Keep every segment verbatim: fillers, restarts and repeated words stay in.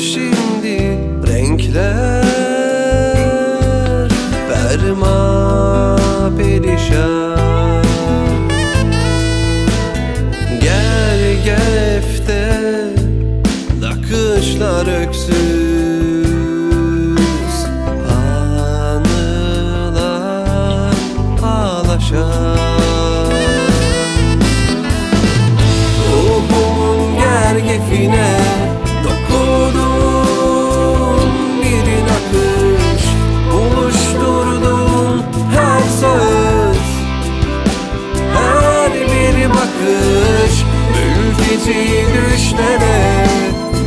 Şimdi renkler verma perişan. Gel gel efte nakışlar öksüz, anılar ağlaşan. Ruhumun gergefine mülteci düşlere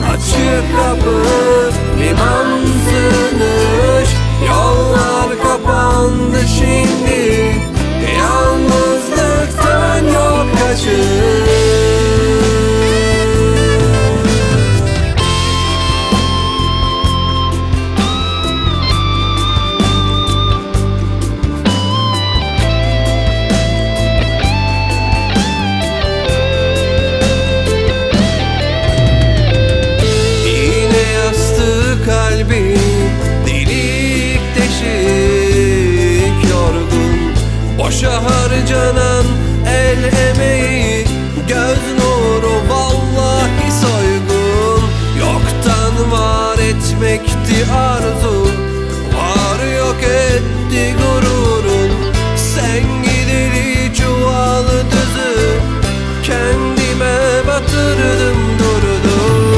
açık kapı, limansınış. Yollar kapandı şimdi, yalnızlıktan yok kaçış. Boşa harcanan el emeği, göz nuru vallahi soygun. Yoktan var etmekti arzu, var yok etti gururun. Sen gideri çuvalı düzü, kendime batırdım durdum.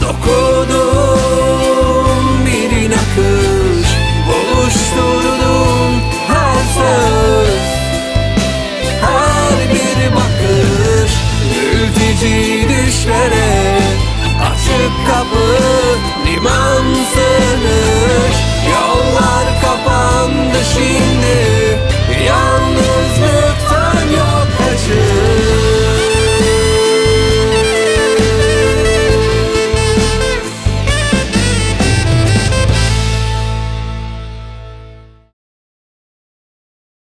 Dokudum bir nakış, buluşturdum her söz, her bir bakış. Mülteci düşlere açık kapı, limansınış. Yollar kapandı şimdi.